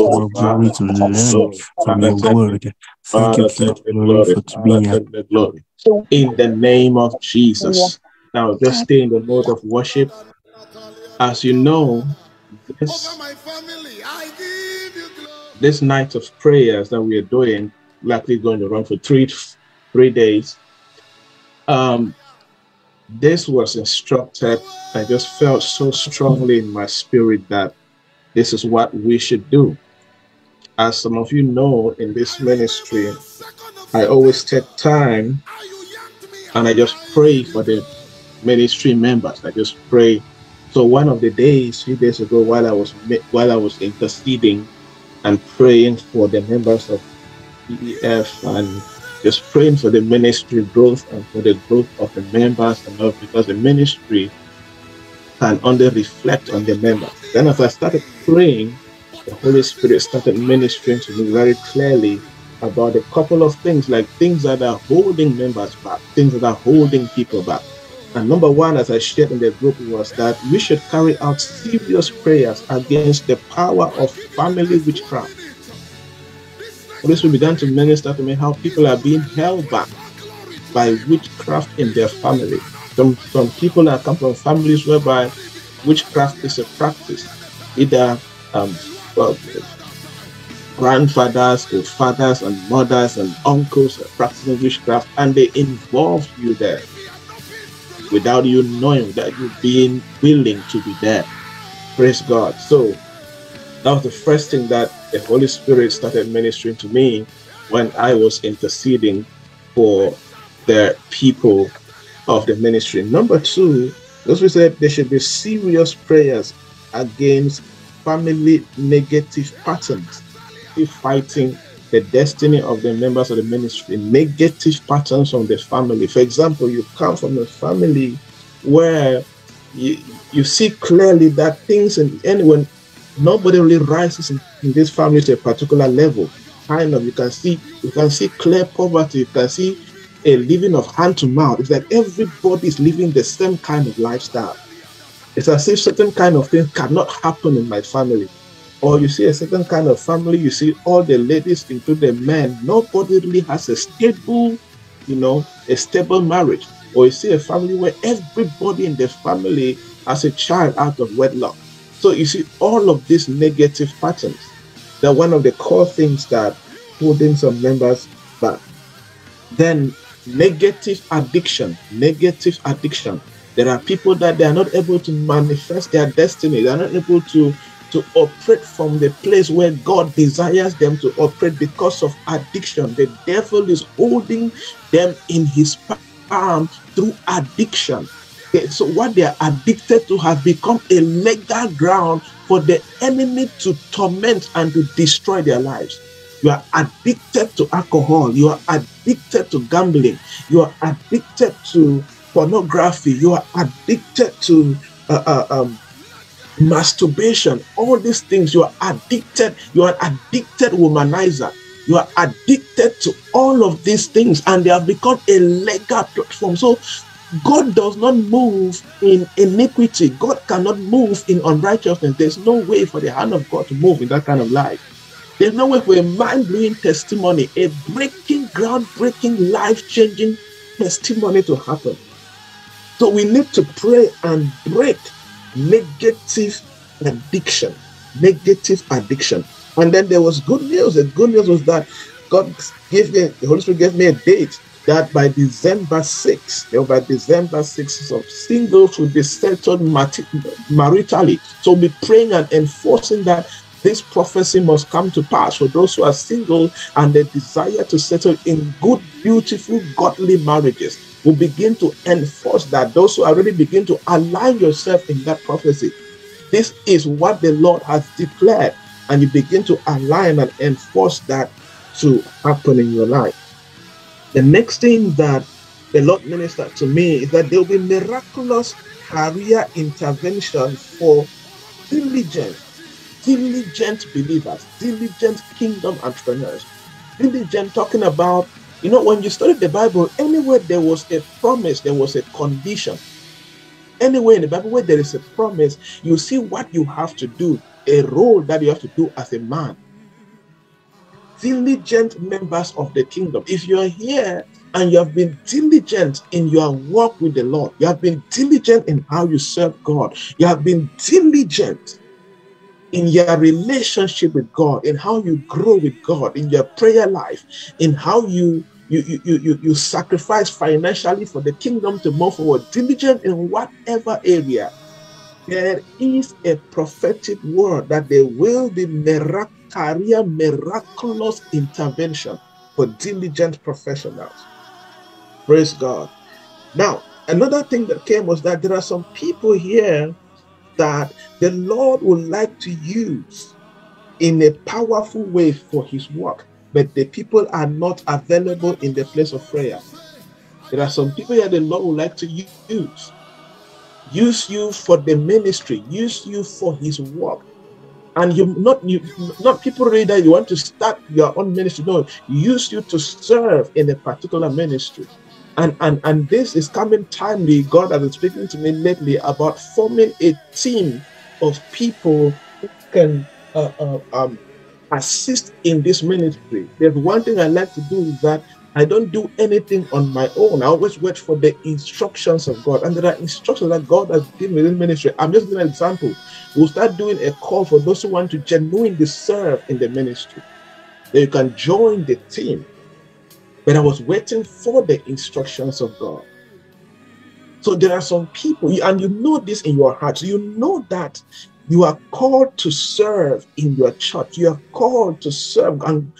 all glory to the Lamb from your word. Thank you, King of glory, for the glory. In the name of Jesus. Now, just stay in the mode of worship. As you know, this night of prayers that we are doing, likely going to run for three days. This was instructed. I just felt so strongly in my spirit that this is what we should do. As some of you know, in this ministry, I always take time and I just pray for the ministry members. I just pray. So one of the days, 3 days ago, while I was interceding and praying for the members of EEF and just praying for the ministry growth and for the growth of the members and all, because the ministry can only reflect on the members. Then as I started praying, the Holy Spirit started ministering to me very clearly about a couple of things, like things that are holding members back, things that are holding people back. And number one, as I shared in the group, was that we should carry out serious prayers against the power of family witchcraft. This will begin to minister to me how people are being held back by witchcraft in their family. Some people that come from families whereby witchcraft is a practice, either grandfathers or fathers and mothers and uncles are practicing witchcraft, and they involve you there without you knowing that you've been willing to be there. Praise God. So that was the first thing that the Holy Spirit started ministering to me when I was interceding for the people of the ministry. Number two, those who said there should be serious prayers against family negative patterns, fighting the destiny of the members of the ministry, negative patterns on the family. For example, you come from a family where you see clearly that things, and anyone, nobody really rises in this family to a particular level. Kind of, you can see clear poverty. You can see a living of hand to mouth. It's like everybody is living the same kind of lifestyle. It's as if certain kind of things cannot happen in my family. Or you see a certain kind of family, you see all the ladies, including the men, nobody really has a stable, a stable marriage. Or you see a family where everybody in the family has a child out of wedlock. So you see all of these negative patterns. They're one of the core things that holding some members back. Then negative addiction. There are people that they are not able to manifest their destiny. They are not able to operate from the place where God desires them to operate because of addiction. The devil is holding them in his palm through addiction. So what they are addicted to has become a legal ground for the enemy to torment and to destroy their lives. You are addicted to alcohol. You are addicted to gambling. You are addicted to pornography. You are addicted to masturbation. All these things, you are addicted. You are an addicted womanizer. You are addicted to all of these things, and they have become a legal platform. So God does not move in iniquity. God cannot move in unrighteousness. There's no way for the hand of God to move in that kind of life. There's no way for a mind-blowing testimony, a breaking, groundbreaking, life-changing testimony to happen. So we need to pray and break negative addiction. And then there was good news. The good news was that God gave me, the Holy Spirit gave me a date that by December 6th, by December 6th, of singles will be settled maritally. So we'll be praying and enforcing that this prophecy must come to pass for those who are single and they desire to settle in good, beautiful, godly marriages. Will begin to enforce that. Those who already begin to align yourself in that prophecy. This is what the Lord has declared, and you begin to align and enforce that to happen in your life. The next thing that the Lord ministered to me is that there will be miraculous career intervention for diligent believers, diligent kingdom entrepreneurs, diligent, talking about, when you study the Bible, anywhere there was a promise, there was a condition. Anywhere in the Bible where there is a promise, you see what you have to do, a role that you have to do as a man. diligent members of the kingdom. If you're here and you have been diligent in your walk with the Lord, you have been diligent in how you serve God, you have been diligent in your relationship with God, in how you grow with God, in your prayer life, in how you sacrifice financially for the kingdom to move forward, diligent in whatever area, there is a prophetic word that there will be miraculous intervention for diligent professionals. Praise God. Now, another thing that came was that there are some people here that the Lord would like to use in a powerful way for his work, but the people are not available in the place of prayer. There are some people here the Lord would like to use. Use you for the ministry, use you for his work. And you not people really that you want to start your own ministry. No, use you to serve in a particular ministry. And this is coming timely. God has been speaking to me lately about forming a team of people who can assist in this ministry. There's one thing I like to do is that I don't do anything on my own. I always wait for the instructions of God. And there are instructions that God has given within ministry. I'm just giving an example. We'll start doing a call for those who want to genuinely serve in the ministry. Then you can join the team. But I was waiting for the instructions of God. So there are some people, and you know this in your heart. You know that you are called to serve in your church. You are called to serve in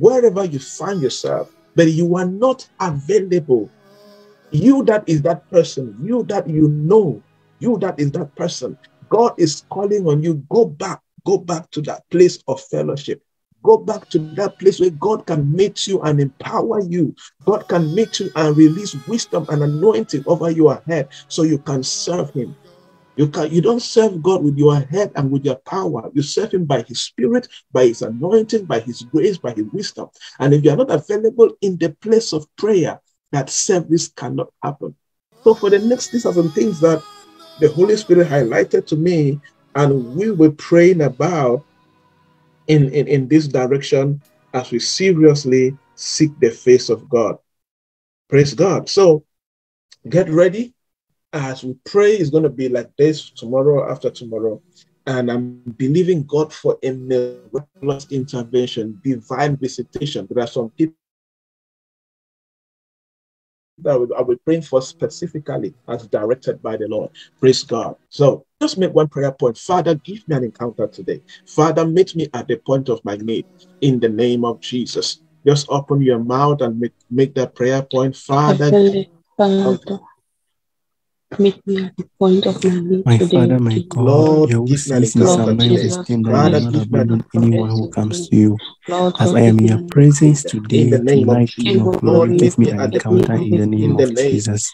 wherever you find yourself, but you are not available. You that is that person, you that you know, you that is that person. God is calling on you. Go back to that place of fellowship. Go back to that place where God can meet you and empower you. God can meet you and release wisdom and anointing over your head so you can serve him. You don't serve God with your head and with your power. You serve him by his spirit, by his anointing, by his grace, by his wisdom. And if you are not available in the place of prayer, that service cannot happen. So for the next, these are some things that the Holy Spirit highlighted to me and we were praying about in this direction as we seriously seek the face of God. Praise God. So get ready. As we pray, it's going to be like this tomorrow, after tomorrow. And I'm believing God for a miraculous intervention, divine visitation. There are some people that I will pray for specifically as directed by the Lord. Praise God. So just make one prayer point. Father, give me an encounter today. Father, meet me at the point of my need in the name of Jesus. Just open your mouth and make that prayer point. Father, meet me at the point of my need. My today, Father, my God, Lord, your will says in Psalm 9, verse 10, that you will not abandon anyone who comes to you. Lord, as I am in your presence today, tonight, King of glory, give me an encounter in the name of Jesus.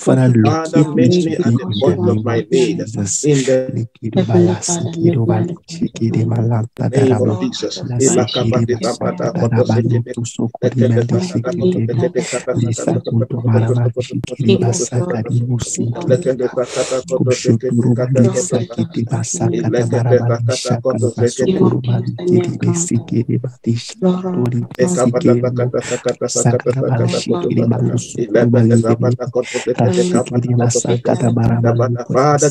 Father, locate me at the point of my need. Father,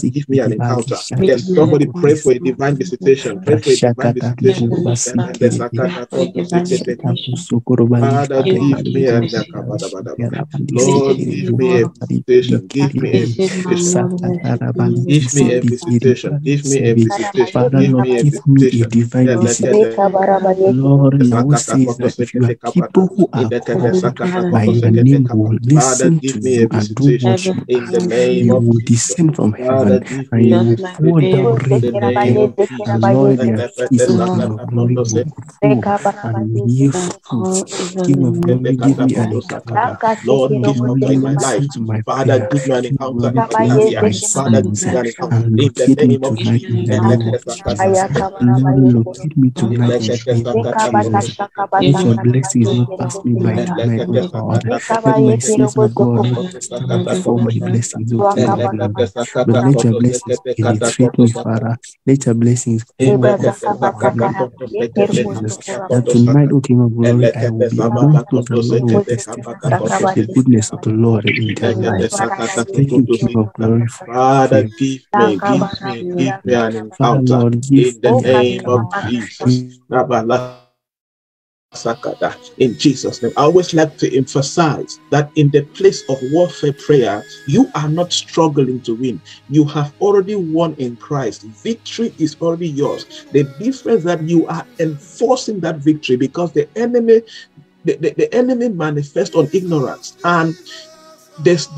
give me an encounter. Yes, somebody pray for a divine visitation. Pray for a divine visitation. Father, give me an encounter. Lord, give me a visitation. Give me a visitation. Give me a visitation. Give me a visitation. Father, give me a divine visitation. Lord, I will say that if you are people who are called by your name, will listen to you and do what in the name you will descend from heaven and you will pour down rain on them, and Lord, their feast of your glory will full and yield fruit. King of glory, give me an encounter. Lord, give me my life. Father, give me an encounter. Father, give me an encounter. And locate me tonight in the name of Jesus. Lord, locate me tonight in the name of Jesus. If your blessing is not passed me by tonight, O God, blessings, O God, platform, my blessings. Let your blessings penetrate me, Father. Let your blessings go by the that tonight, O King of Glory, I will be able to testify the goodness of the Lord in their lives. Thank you, King of Glory, Father. Give me an encounter in the name of Jesus. Sakada, in Jesus' name. I always like to emphasize that in the place of warfare prayer, you are not struggling to win. You have already won in Christ. Victory is already yours. The difference that you are enforcing that victory because the enemy manifests on ignorance, and this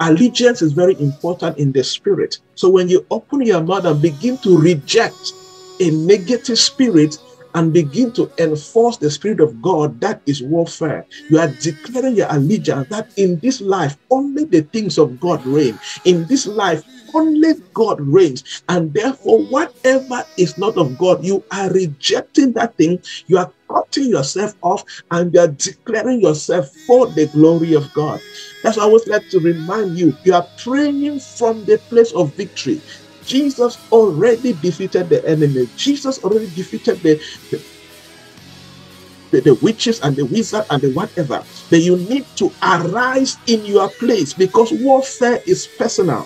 allegiance is very important in the spirit. So when you open your mouth and begin to reject a negative spirit and begin to enforce the Spirit of God, that is warfare. You are declaring your allegiance that in this life, only the things of God reign. In this life, only God reigns. And therefore, whatever is not of God, you are rejecting that thing. You are cutting yourself off and you are declaring yourself for the glory of God. That's why I always like to remind you, you are praying from the place of victory. Jesus already defeated the enemy. Jesus already defeated the witches and the wizard and the whatever. But you need to arise in your place because warfare is personal.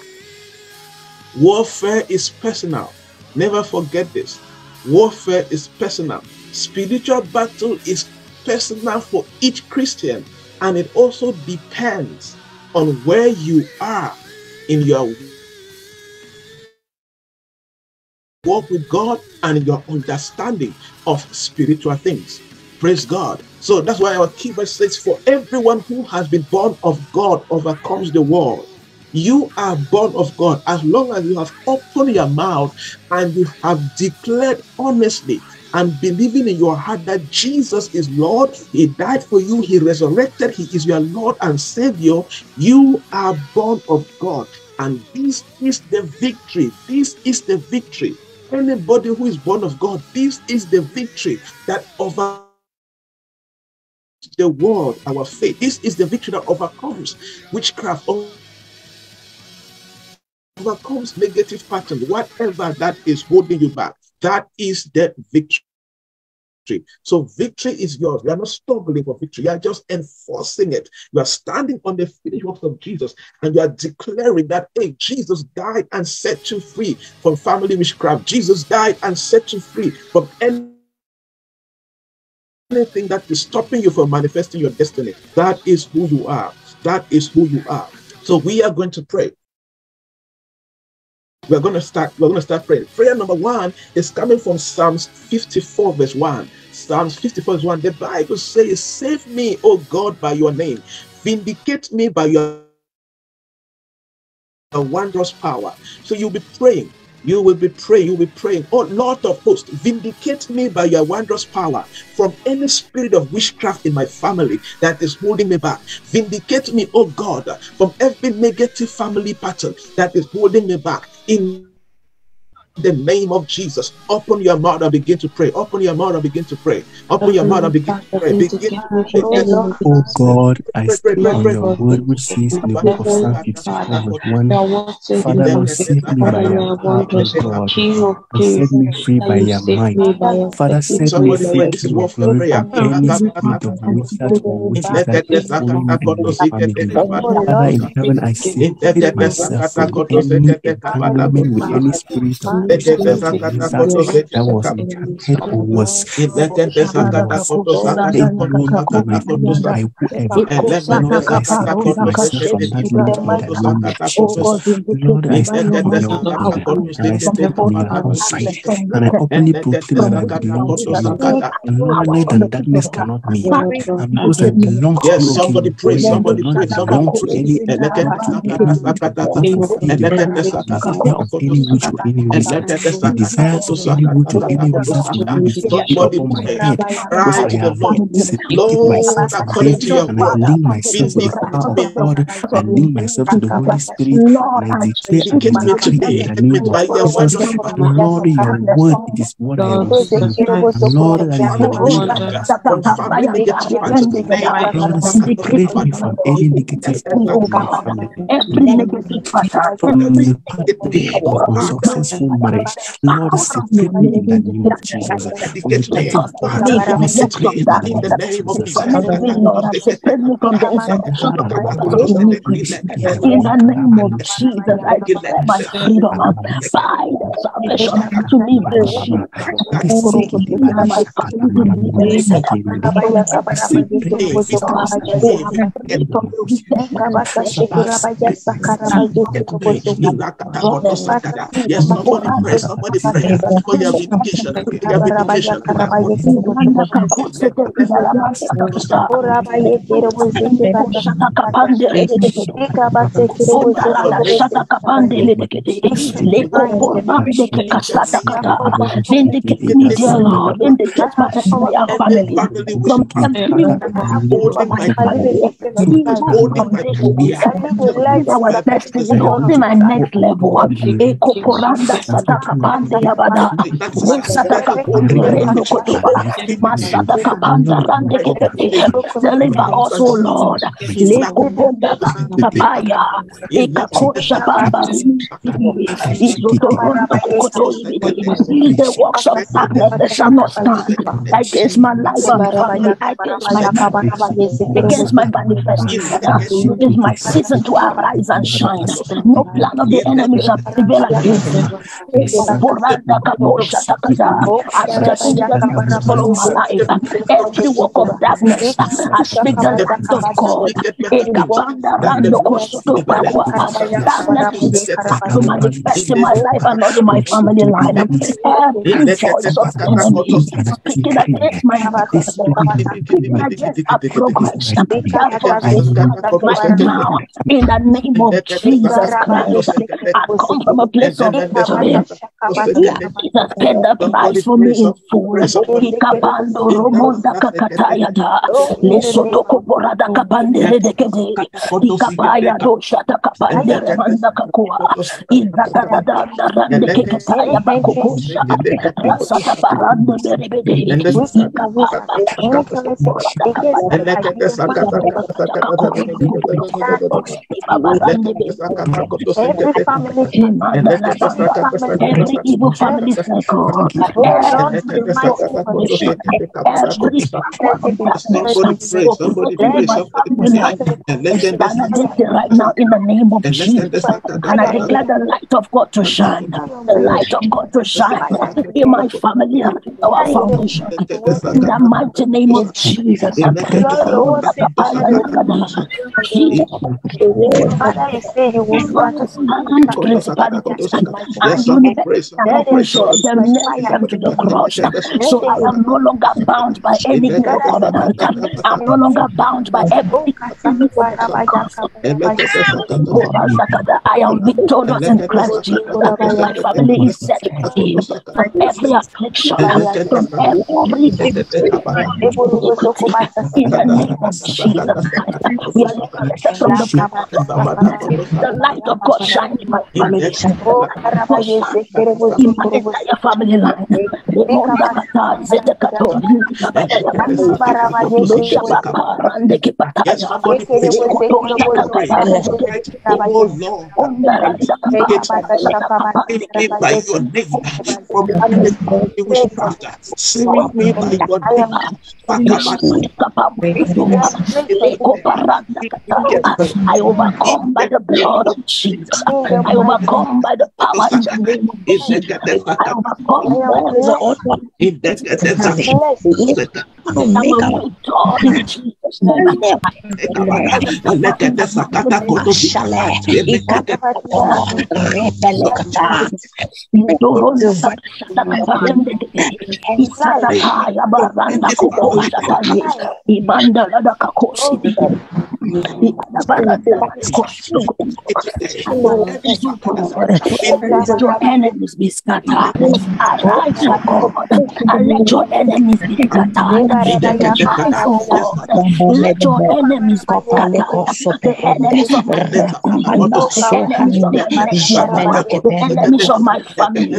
Warfare is personal. Never forget this. Warfare is personal. Spiritual battle is personal for each Christian, and it also depends on where you are in your walk with God and your understanding of spiritual things. Praise God. So that's why our key verse says, for everyone who has been born of God overcomes the world. You are born of God as long as you have opened your mouth and you have declared honestly and believing in your heart that Jesus is Lord. He died for you. He resurrected. He is your Lord and Savior. You are born of God. And this is the victory. This is the victory. Anybody who is born of God, this is the victory that overcomes the world, our faith. This is the victory that overcomes witchcraft, overcomes negative patterns, whatever that is holding you back. That is the victory. So victory is yours. You are not struggling for victory. You are just enforcing it. You are standing on the finished works of Jesus and you are declaring that, hey, Jesus died and set you free from family witchcraft. Jesus died and set you free from anything that is stopping you from manifesting your destiny. That is who you are. That is who you are. So we are going to pray. We're going to start praying. Prayer number one is coming from Psalms 54 verse 1. Psalms 54 verse 1. The Bible says, save me, O God, by your name. Vindicate me by your wondrous power. So you'll be praying. You will be praying, you will be praying. Oh Lord of hosts, vindicate me by your wondrous power from any spirit of witchcraft in my family that is holding me back. Vindicate me, oh God, from every negative family pattern that is holding me back. In the name of Jesus, open your mouth and begin to pray. Open your mouth and begin to pray. Open your mouth and begin to pray. Oh God, I speak your word which says in the book of Psalm 54:1. Father, Lord, save me by your wondrous power. Set me free by your might. Father, set me free, King of Glory, from any spirit of witchcraft or witches that is holding me in my family. Father, in heaven, I separate myself from any entanglement with any spirit of that was impacted or was by whoever. I separate myself from that in the name of Jesus. Lord, I stand on your power and I stand on your outside and I openly proclaim that I belong to you. Light and darkness cannot meet. And because I belong to you, somebody pray, somebody pray, belong to any entity, any spirit of fear, of any witch or any wizard. the desires of the evil to any result to that is not brought upon my head, because I have separated myself from Him, and I link myself to the power of God, I link myself to the Holy Spirit, and I declare and decree in the name of Jesus, Lord, Your word, it is what I have received. Lord, I have received. Lord, separate me from any negative power, from the path of a successful marriage. Lord, separate me in the name of Jesus. From the path of separate me in the name of Jesus. Separate me from the in the name of Jesus. I declare my freedom by the salvation to me. The works of darkness shall not stand against my life, against my manifestation. It is my season to arise and shine. No plan of the enemy shall prevail against me. I follow my life. Every work of darkness, I speak the wrath of God. Darkness is to manifest in my life and not in my family line. Every voice of enemy speaking against my progress, now in the name of Jesus Christ, I come from a place of victory. Jesus paid the price for me in full. Every evil family cycle, right now in the name of Jesus, and I declare the light of God to shine, the light of God to shine in my family, our foundation, in the mighty name of Jesus. So I am no longer bound by any covenant. I'm no longer bound by every. I am victorious in Christ Jesus. My family is set free from every affliction, from every in the name of Jesus. We are from the light of God shines in my family, in my entire family line. I overcome by the blood of Jesus. I overcome by the power in the name of Jesus. I overcome in that Let your enemies be scattered. Arise, and let your enemies be scattered. Let your enemies be scattered. The enemies of my family,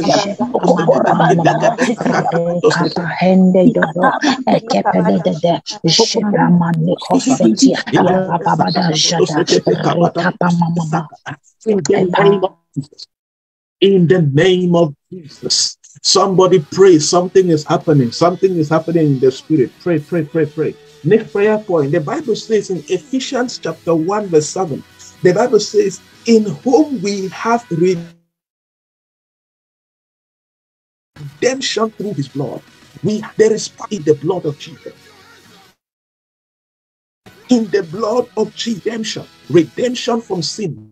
in the name of Jesus. Somebody pray. Something is happening. Something is happening in the spirit. Pray, pray, pray, pray. Next prayer point. The Bible says in Ephesians chapter 1 verse 7, the Bible says, in whom we have redemption through his blood. There is power in the blood of Jesus. In the blood of Jesus, redemption. Redemption from sin.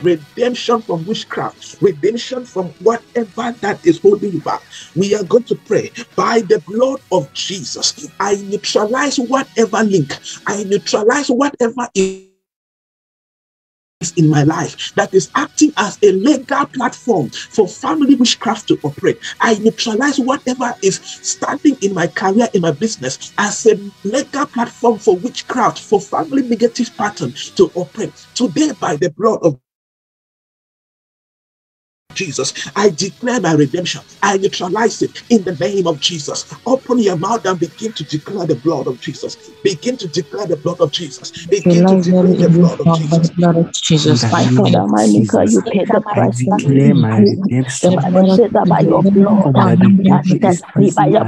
Redemption from witchcraft, redemption from whatever that is holding you back. We are going to pray by the blood of Jesus. I neutralize whatever link, I neutralize whatever is in my life that is acting as a legal platform for family witchcraft to operate. I neutralize whatever is standing in my career, in my business, as a legal platform for witchcraft, for family negative patterns to operate. Today, by the blood of Jesus, I declare my redemption. I neutralize it in the name of Jesus. Open your mouth and begin to declare the blood of Jesus. Begin to declare the blood of Jesus. Begin to declare the blood of Jesus. My Father, my Maker, you paid the price. The Bible said that by your blood, by your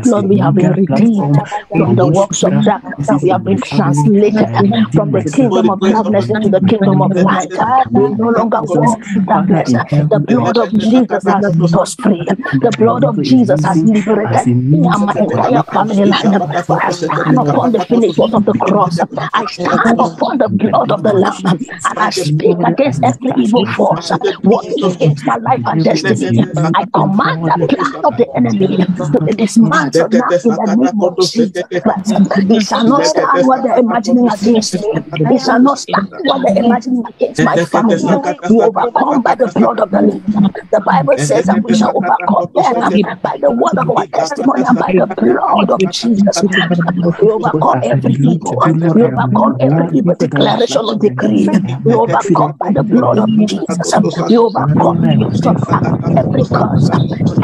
blood, we have been redeemed from the works of darkness. We have been translated from the kingdom of darkness into the kingdom of light. We no longer walk in darkness. The blood of Jesus has set us free. The blood of Jesus has liberated me and my entire family line. I stand upon the finished work of the cross. I stand upon the blood of the Lamb, and I speak against every evil force working against my life and destiny. I command the plan of the enemy to be dismantled now in the name of Jesus. They shall not stand what they're imagining against me. They shall not stand what they're imagining against my family. We overcome by the blood of the Lamb. The Bible says that we shall overcome them by the word of our testimony and by the blood of Jesus. We overcome every evil. We overcome every evil declaration or decree. We overcome by the blood of Jesus. We overcome every curse,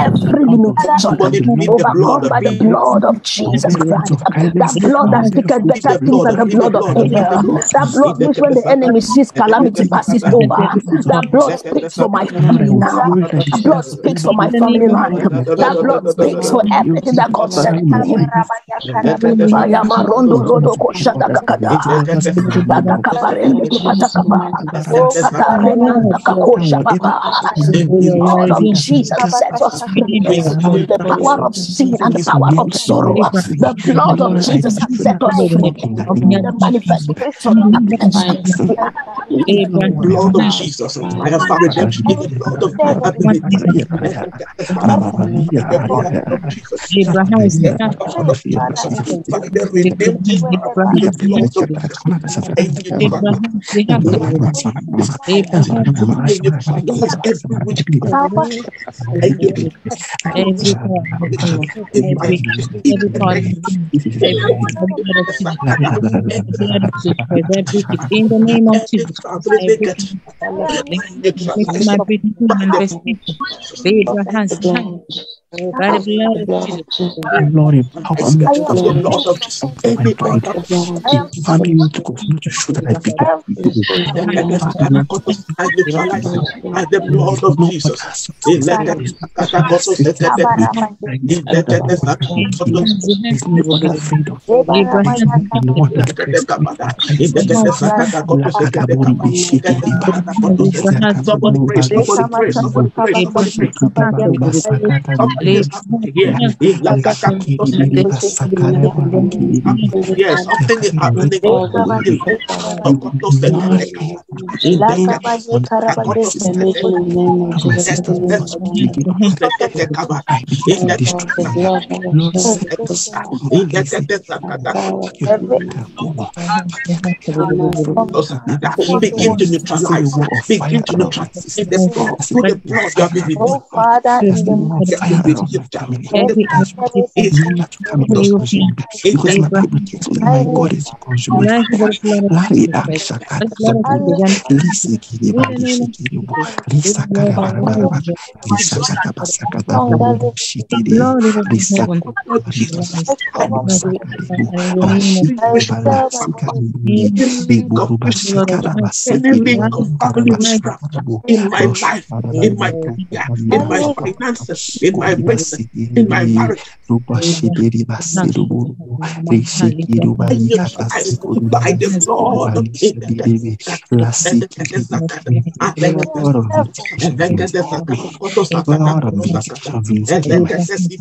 every limitation. We overcome by the blood of Jesus Christ. That blood that speaketh better things than the blood of Abel. That blood which when the enemy sees calamity passes over. That blood speaks for my family now. That blood speaks for my family line. That blood speaks for everything that concerns him. The blood of Jesus sets us free. The power of sin and the power of sorrow. The blood of Jesus has set us free. The manifestation of the blood of Jesus. I have found redemption in the blood of Jesus. In the name of Jesus. Lay your hands down. By the blood of Jesus, Lord, empower me to go to show that I pick up the blood of Jesus. place. Yes, often they are running begin to neutralize, begin to neutralize the blood that is in my finances, in my marriage, by the Lord of God of vengeance, the blood of Jesus, it's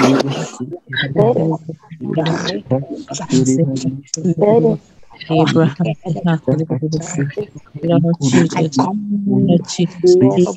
not for my Abraham, Lord Jesus, Lord Jesus,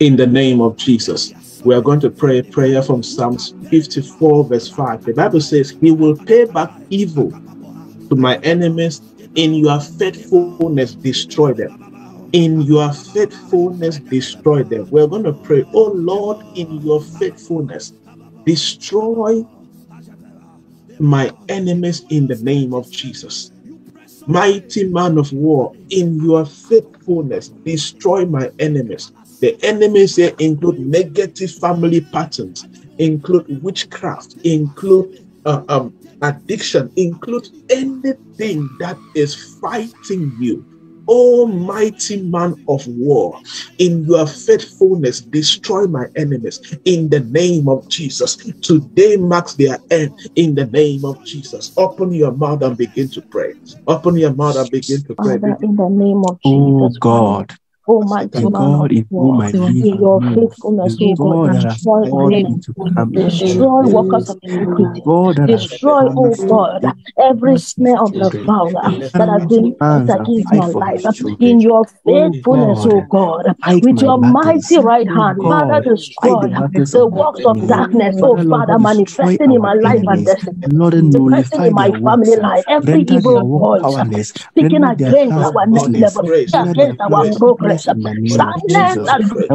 in the name of Jesus, we are going to pray a prayer from Psalms 54 verse 5. The Bible says, He will pay back evil to my enemies, in your faithfulness destroy them. In your faithfulness destroy them. We're going to pray, oh Lord, in your faithfulness, destroy my enemies in the name of Jesus. Mighty man of war, in your faithfulness, destroy my enemies. The enemies here include negative family patterns, include witchcraft, include addiction, includes anything that is fighting you. Almighty man of war, in your faithfulness, destroy my enemies in the name of Jesus. Today marks their end in the name of Jesus. Open your mouth and begin to pray. Open your mouth and begin to pray. Father, in the name of Jesus. Oh God. Oh my God, in your faithfulness, oh God, destroy workers of iniquity, destroy, oh God, every snare of the fowler that has been against my life. In your faithfulness, oh God, with your mighty right hand, Father, destroy the works of darkness, oh Father, manifesting in my life and destiny, manifesting in my family life, every evil voice speaking against our next level, against our progress. That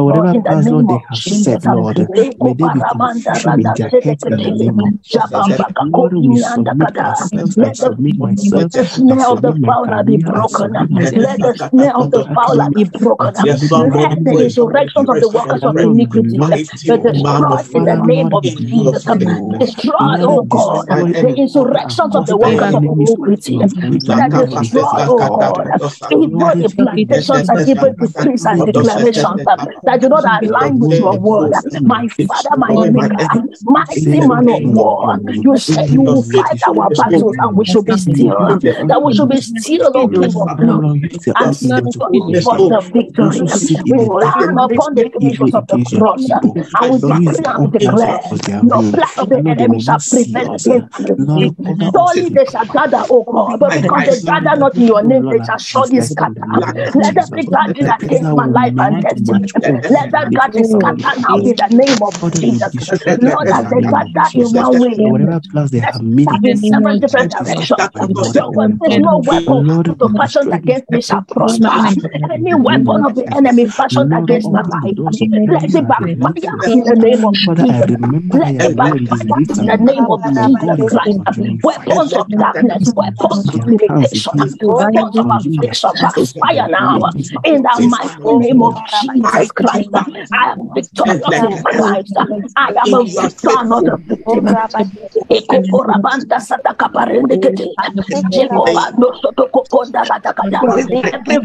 whatever plans, Lord, they have set, Lord, may they be consumed in their heads in the name of Jesus. Lord, we submit ourselves and submit myself. Let the snare of the fowler be broken. Let the snare of the fowler be broken. Let the resurrections of the workers of iniquity be destroyed in the name of Jesus. Destroy, oh God, the insurrections of the workers of iniquity. Let the destroy, oh God, evil implantations and evil decrees and declarations that do not align with your word. My Father, my Maker, mighty man of war, you said you will fight our battles and we should be still. That we should be still, O King of Glory, and stand for the victory. We stand upon the finishes of the cross and we decree and declare no plan of the enemy shall prevail against you. Surely they shall gather, O God, but because they gather not in your name, they shall surely scatter. Let every gathering against my life and destiny, let that gathering scatter now in the name of Jesus. Lord, as they gather in one way, in seven different directions, there's no weapon to fashion against me shall prosper. Any weapon of the enemy fashioned against my life, let it backfire in the name of Jesus. Let it backfire in the name of Jesus Christ. Weapons of darkness, weapons of limitation, weapons of affliction, backfire now. In the mighty name of Jesus Christ. I am victorious in Christ. I am a victor, not a victim. Every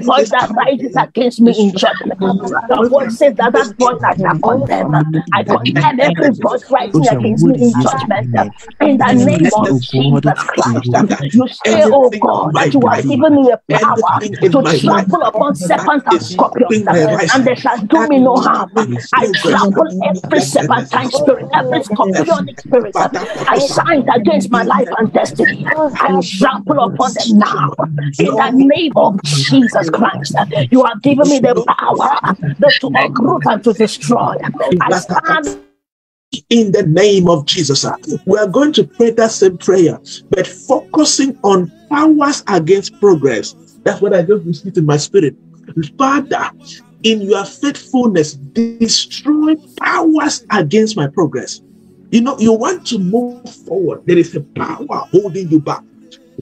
voice that rises against me in judgment, the word says that that voice I shall condemn. I condemn every voice rising against me in judgment. In the name of Jesus Christ, you say, oh God, that you have given me the power to trample upon serpents and scorpions, and they shall do me no harm. I trample every serpentine spirit, every scorpionic spirit assigned against my life and destiny. I trample upon them now. In the name of Jesus Christ, you have given me the power to uproot and to destroy. I stand. In the name of Jesus, we are going to pray that same prayer, but focusing on powers against progress. That's what I just received in my spirit. Father, in your faithfulness, destroy powers against my progress. You know, you want to move forward. There is a power holding you back.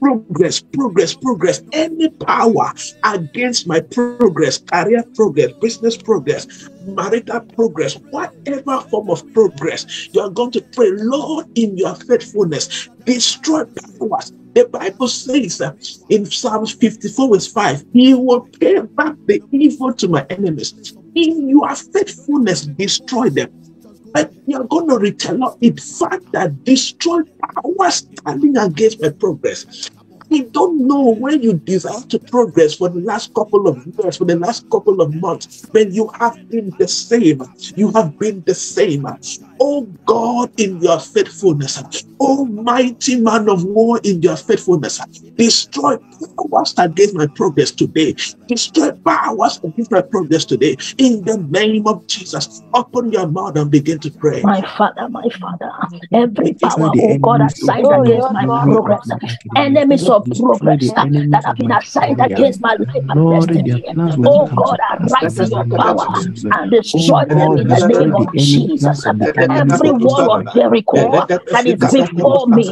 Progress, progress, progress. Any power against my progress, career progress, business progress, marital progress, whatever form of progress, you are going to pray, Lord, in your faithfulness, destroy powers. The Bible says in Psalms 54:5, He will pay back the evil to my enemies. In your faithfulness, destroy them. But you are going to retaliate it. Father, destroy powers standing against my progress. I don't know when you desire to progress for the last couple of years, for the last couple of months, when you have been the same. You have been the same. Oh God, in your faithfulness, oh mighty man of war, in your faithfulness, destroy powers against my progress today. Destroy powers against my progress today. In the name of Jesus, open your mouth and begin to pray. My Father, every power, oh God, assigned against my progress, enemies of progress that have been assigned against my life and destiny. Oh God, arise in your power and destroy them in the name of Jesus. Every wall of Jericho that is before me,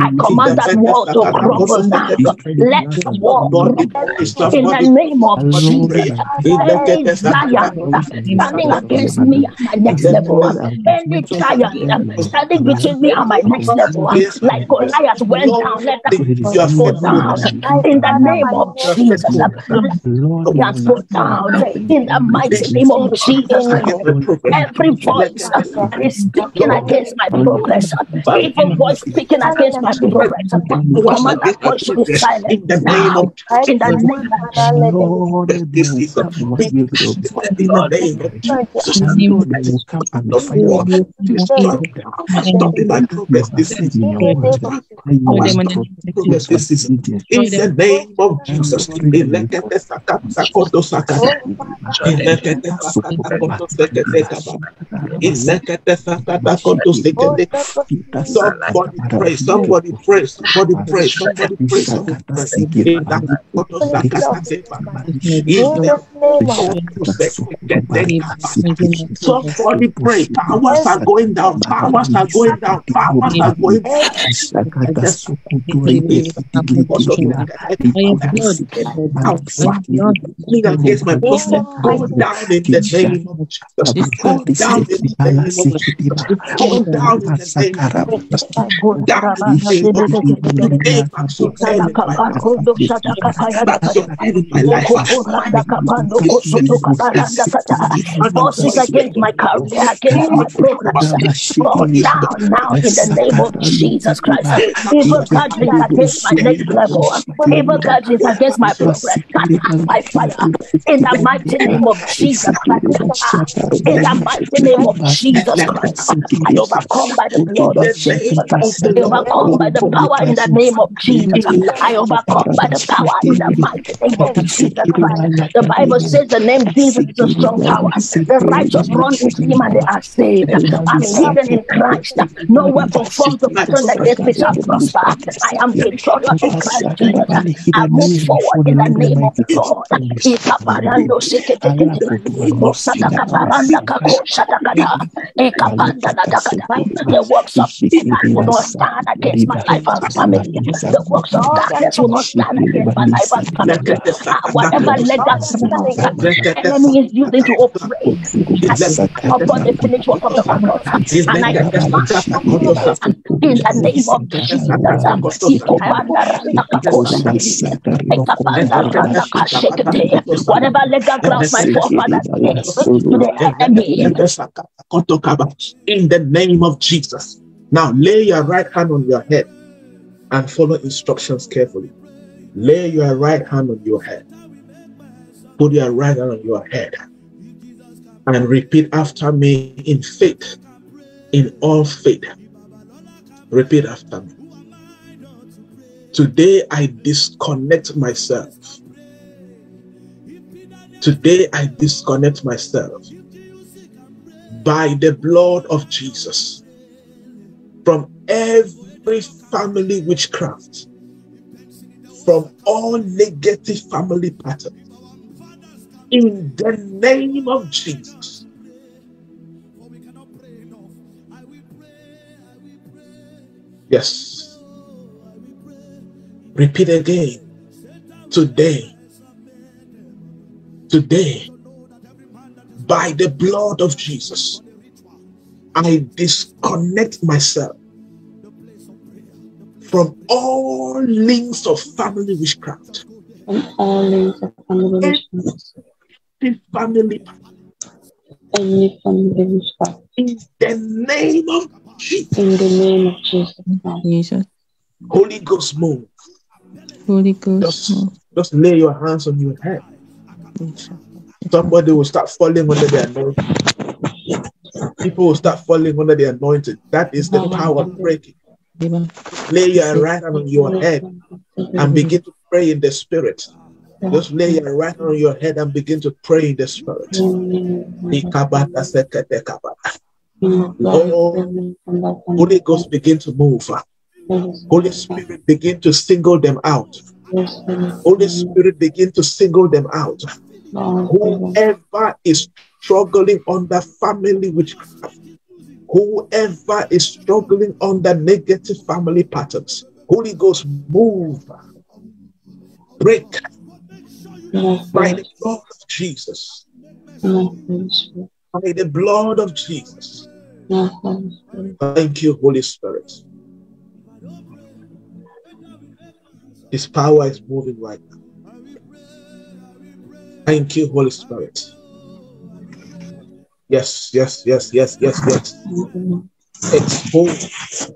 I command that wall to crumble now. Let the wall crumble in the name of Jesus. Any giant standing against me at my next level, any giant standing between me and my next level, like Goliath went down, let that fall down. In the name of Jesus, let that fall down. In the mighty name of Jesus, every voice speaking against my progress, even voice speaking against my progress, command that voice to be silent. In the name of Jesus, in the name of Jesus, somebody pray. Powers are going down. Powers are going down. Powers are going against my career, against my progress, fall down now in the name of Jesus Christ. Evil judgment against my next level, evil judgment against my progress, my fire, in the mighty name of Jesus Christ. In the mighty name of Jesus Christ, I overcome by the blood of Jesus. I overcome by the power in the name of Jesus. I overcome by the power in the mighty name of Jesus Christ. The Bible says the name Jesus is a strong power. The righteous run into him and they are saved. I'm hidden in Christ. No weapon formed to against me shall prosper. I am victorious in The works of Satan will not stand against my life and family. The works of darkness will not stand against my life and family. Whatever led us to the enemy is using to operate upon the finished work of the cross. And I in the name of Jesus, whatever led us across my forefathers to the enemy, in the name of Jesus. Now lay your right hand on your head and follow instructions carefully. Lay your right hand on your head. Put your right hand on your head and repeat after me in faith, in all faith. Repeat after me. Today I disconnect myself. Today I disconnect myself by the blood of Jesus from every family witchcraft, from all negative family patterns, in the name of Jesus. Yes. Repeat again. Today, today, by the blood of Jesus, I disconnect myself from all links of family witchcraft. From all links of family witchcraft. Any family witchcraft. In the name of Jesus. In the name of Jesus. Holy Ghost move. Holy Ghost move. Just lay your hands on your head. Somebody will start falling under the anointing. People will start falling under the anointing. That is the power breaking. Lay your right hand on your head and begin to pray in the spirit. Just lay your right hand on your head and begin to pray in the spirit. Oh, Holy Ghost, begin to move. Holy Spirit, begin to single them out. Holy Spirit, begin to single them out. Whoever is struggling under family witchcraft, whoever is struggling under negative family patterns, Holy Ghost, move, break by the blood of Jesus. By the blood of Jesus. Thank you, Holy Spirit. His power is moving right now. Thank you, Holy Spirit. Yes, yes, yes, yes, yes, yes. Expose,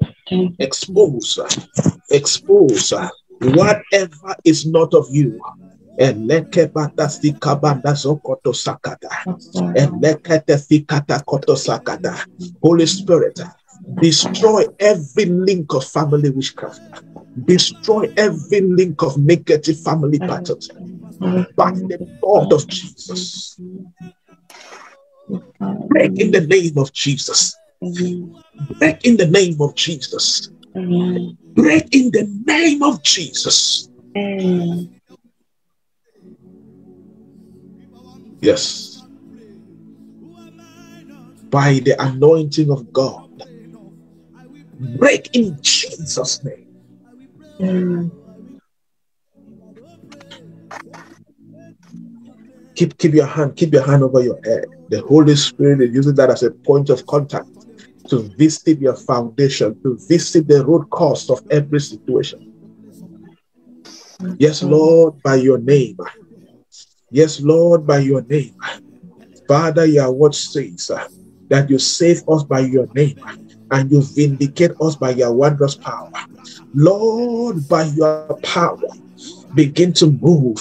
expose, expose whatever is not of you. Holy Spirit, destroy every link of family witchcraft. Destroy every link of negative family patterns by the blood of Jesus. Break in the name of Jesus. Break in the name of Jesus. Break in the name of Jesus. Yes. By the anointing of God. Break in Jesus' name. Keep your hand over your head. The Holy Spirit is using that as a point of contact to visit your foundation, to visit the root cause of every situation. Yes, Lord, by your name. Yes, Lord, by your name. Father, your word says that you save us by your name and you vindicate us by your wondrous power. Lord, by your power, begin to move,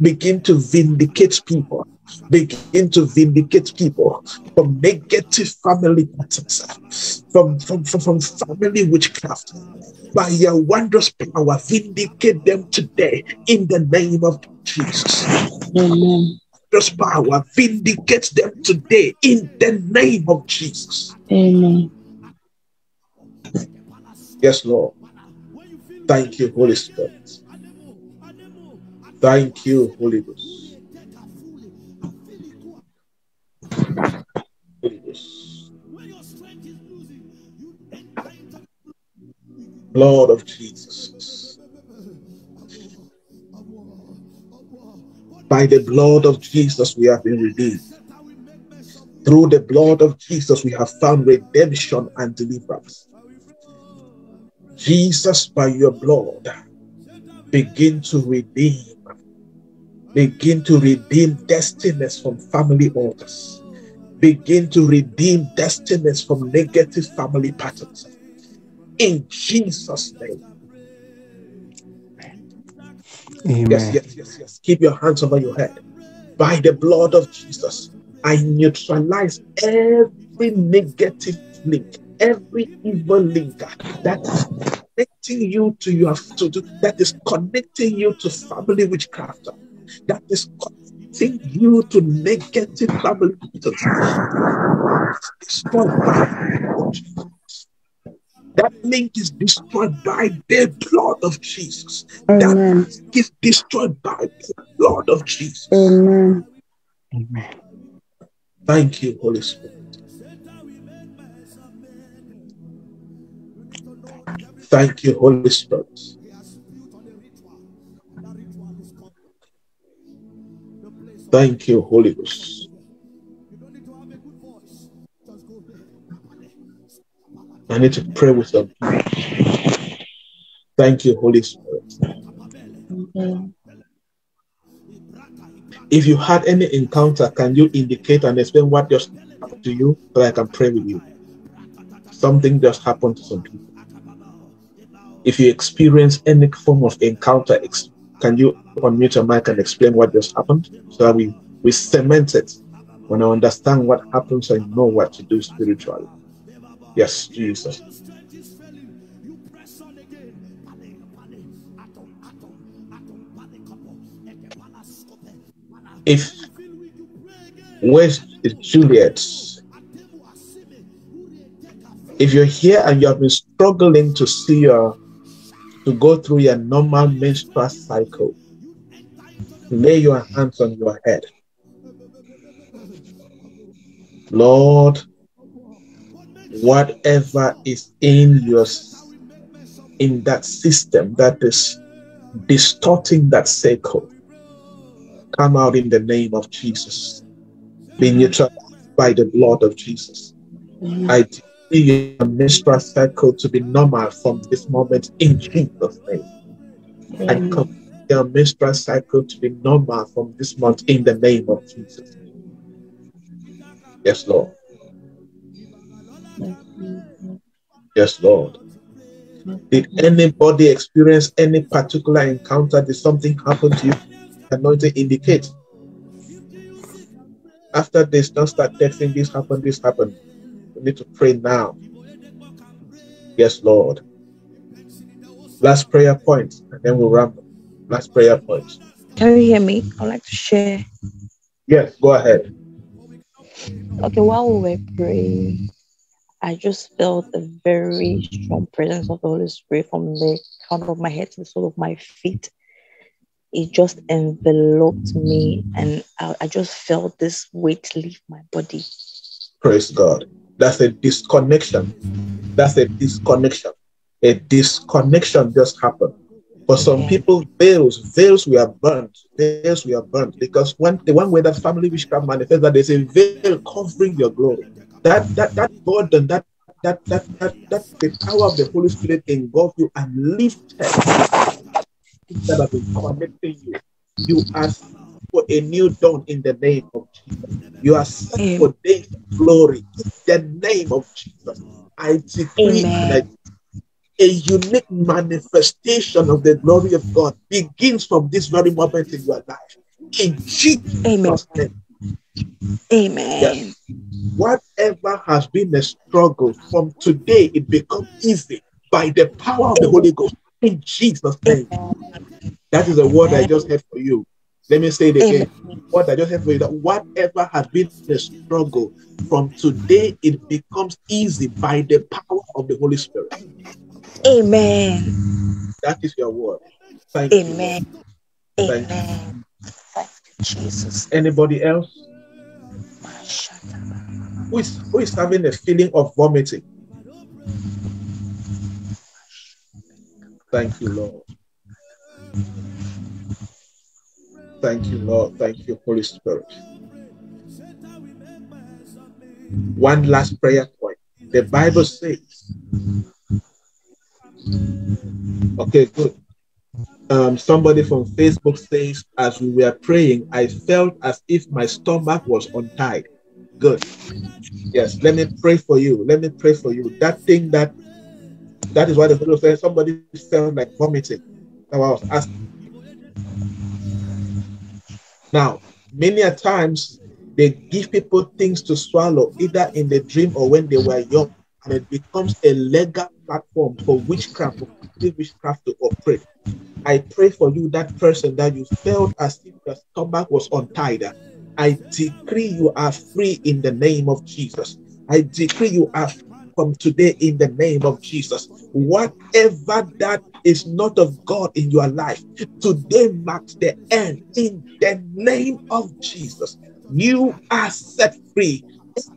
begin to vindicate people, begin to vindicate people from negative family patterns, from family witchcraft. By your wondrous power, vindicate them today in the name of Jesus. Amen. Wondrous power, vindicate them today in the name of Jesus. Amen. Yes, Lord. Thank you, Holy Spirit. Thank you, Holy Ghost. Holy Ghost. Lord of Jesus. By the blood of Jesus, we have been redeemed. Through the blood of Jesus, we have found redemption and deliverance. Jesus, by your blood, begin to redeem destinies from family altars. Begin to redeem destinies from negative family patterns. In Jesus' name. Amen. Yes, yes, yes, yes. Keep your hands over your head. By the blood of Jesus, I neutralize every negative link, every evil link that is connecting you to your that is connecting you to family witchcraft, that is connecting you to negative family patterns. That link is destroyed by the blood of Jesus. Amen. That link is destroyed by the blood of Jesus. Amen. Amen. Thank you, Holy Spirit. Thank you, Holy Spirit. Thank you, Holy Ghost. I need to pray with them. Thank you, Holy Spirit. If you had any encounter, can you indicate and explain what just happened to you so I can pray with you? Something just happened to some people. If you experience any form of encounter, can you unmute your mic and explain what just happened so that we cement it when I understand what happens and know what to do spiritually? Yes, Jesus. If where's Juliet? If you're here and you have been struggling to see your to go through your normal menstrual cycle, lay your hands on your head. Lord, whatever is in that system that is distorting that cycle, come out in the name of Jesus. Be neutralized by the blood of Jesus. I decree your menstrual cycle to be normal from this moment in Jesus' name. I command your menstrual cycle to be normal from this month in the name of Jesus. Yes, Lord. Yes, Lord. Did anybody experience any particular encounter? Did something happen to you? Anointing indicate. After this, don't start texting, this happened, this happened. We need to pray now. Yes, Lord. Last prayer point, and then we'll wrap up. Last prayer point. Can you hear me? I'd like to share. Yes, go ahead. Okay, while we were praying, I just felt a very strong presence of the Holy Spirit from the crown of my head to the sole of my feet. It just enveloped me, and I just felt this weight leave my body. Praise God. That's a disconnection. That's a disconnection. A disconnection just happened. For some people, veils were burnt. Veils were burnt because when the one way that family witchcraft manifests, that there's a veil covering your glory. That burden, that the power of the Holy Spirit engulfed you and lifted that have been connecting you. You are for a new dawn in the name of Jesus. You are set for days of glory in the name of Jesus. I decree that a unique manifestation of the glory of God begins from this very moment in your life. In Jesus' name. Amen. Yes. Whatever has been a struggle, from today it becomes easy by the power of the Holy Ghost. In Jesus' name. That is the word I just had for you. Let me say it again. What I just had for you, that whatever has been the struggle, from today it becomes easy by the power of the Holy Spirit. Amen. That is your word. Thank Amen. You. Thank Amen. You. Thank you, Jesus. Anybody else? Who is having a feeling of vomiting? Thank you, Lord. Thank you, Lord. Thank you, Holy Spirit. One last prayer point. The Bible says, okay, good. Somebody from Facebook says, as we were praying, I felt as if my stomach was untied. Good. Yes, let me pray for you. Let me pray for you. That thing that is why the Bible says somebody felt like vomiting. That was asking. Now, many a times they give people things to swallow, either in the dream or when they were young, and it becomes a legal platform for witchcraft, to operate. I pray for you, that person, that you felt as if your stomach was untied. I decree you are free in the name of Jesus. I decree you are free from today in the name of Jesus. Whatever that is not of God in your life, today marks the end in the name of Jesus. You are set free.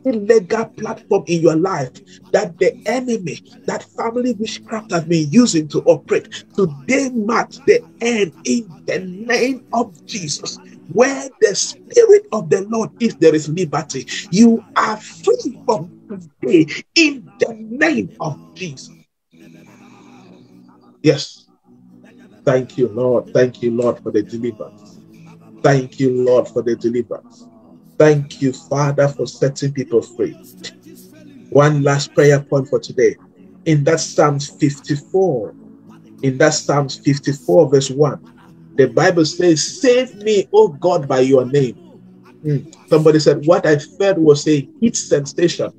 Any legal platform in your life that the enemy, that family witchcraft has been using to operate, today marks the end in the name of Jesus. Where the Spirit of the Lord is, there is liberty. You are free from today in the name of Jesus. Yes. Thank you, Lord. Thank you, Lord, for the deliverance. Thank you, Lord, for the deliverance. Thank you, Father, for setting people free. One last prayer point for today. In that Psalms 54, verse 1, the Bible says, save me, O God, by your name. Somebody said, what I felt was a heat sensation.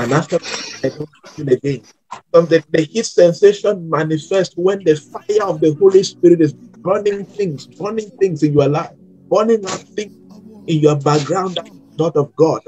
And after that, I don't feel again. The heat sensation manifests when the fire of the Holy Spirit is burning things in your life, burning up things in your background that is not of God.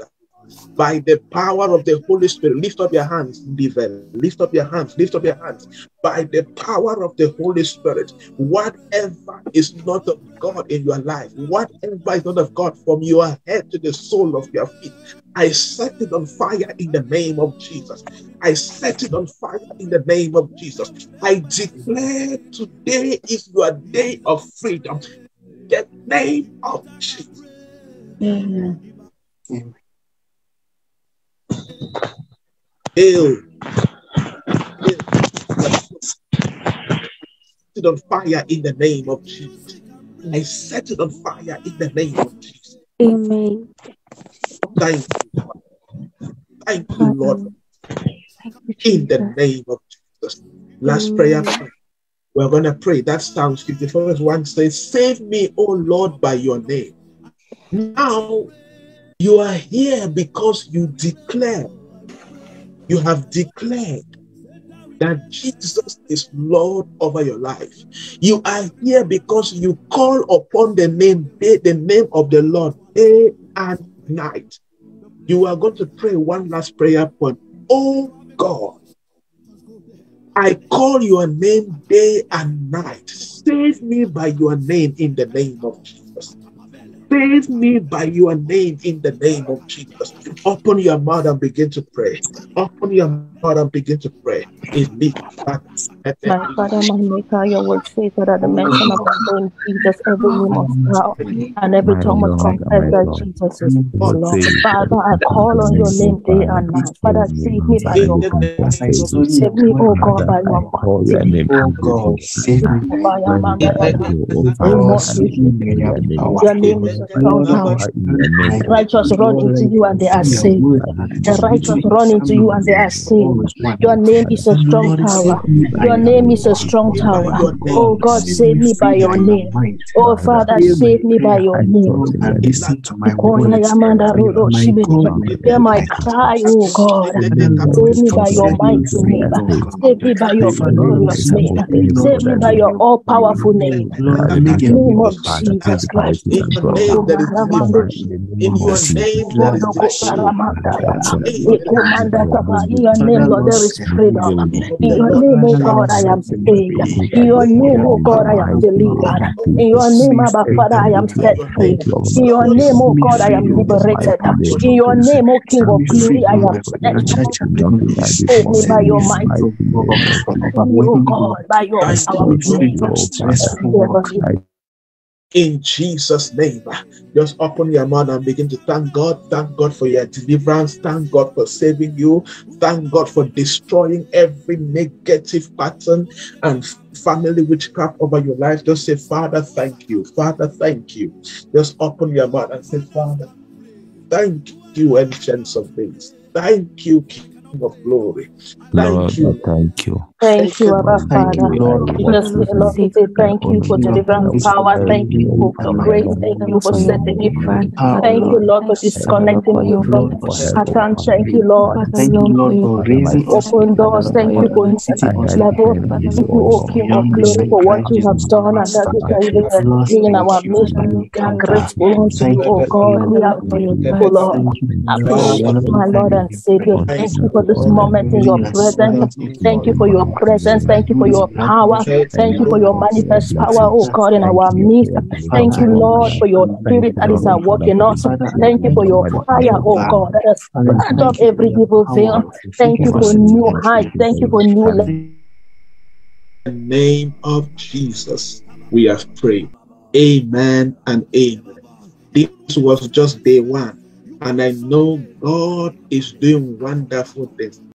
By the power of the Holy Spirit, lift up your hands, lift up your hands, lift up your hands. By the power of the Holy Spirit, whatever is not of God in your life, whatever is not of God from your head to the sole of your feet, I set it on fire in the name of Jesus. I set it on fire in the name of Jesus. I declare today is your day of freedom. In the name of Jesus. Amen. Amen. Set it on fire in the name of Jesus. I set it on fire in the name of Jesus. Amen. Thank you. Thank you, Lord. In the name of Jesus. Last prayer. We're going to pray. That Psalms 54 verse 1 says, save me, O Lord, by your name. Now, you are here because you declare, you have declared that Jesus is Lord over your life. You are here because you call upon the name of the Lord day and night. You are going to pray one last prayer point. Oh God, I call your name day and night. Save me by your name in the name of Jesus. Save me by your name in the name of Jesus. Open your mouth and begin to pray. Open your mouth and begin to pray. My Father, my Maker, your word says that at the mention of the name Jesus, every knee must bow and every tongue must confess that Jesus is Lord. Father, I call on your name day and night. Father, save me by your name. Save me, O God, by your name. Save me by your name. Your name is the righteous run into you and they are saved. The righteous run into you and they are saved. Your name is a strong tower. Your name is a strong tower. Oh God, save me by your name. Oh Father, save me by your name. Hear my cry, oh God. Save me by your mighty name. Save me by your glorious name. Save me by your all-powerful name. In the name of Jesus Christ. In your name, Lord, there is freedom. In your name, oh God, I am saved. In your name, oh God, I am delivered. In your name, Abba Father, I am set free. In your name, oh God, I am liberated. In your name, oh King of Glory, I am set free. Save me by your might. Oh God, by your power. In Jesus' name, just open your mouth and begin to thank God. Thank God for your deliverance. Thank God for saving you. Thank God for destroying every negative pattern and family witchcraft over your life. Just say, Father, thank you. Father, thank you. Just open your mouth and say, Father, thank you, Ancient of Days. Thank you, of glory. Thank Lord, you. Thank you. Thank you, Abba Father. Lord, we say thank you for deliverance power. Thank you for grace. Thank you for setting me free. Thank you, Lord, for disconnecting you from Satan. Thank you, Lord. Thank you, Lord, for raising open doors. Thank you for this level. Thank you, O King of Glory, for what you have done and that we can even see in our mission. We are grateful to you, O God. We are grateful, Lord. My Lord and Savior, thank you for this moment in your presence. Thank you for your presence. Thank you for your power. Thank you for your manifest power, oh God, in our midst. Thank you, Lord, for your spirit that is at work in us. Thank you for your fire, oh God, that has burned up every evil thing. Thank you for new height. Thank you for new life. In the name of Jesus, we have prayed. Amen and amen. This was just day 1. And I know God is doing wonderful things.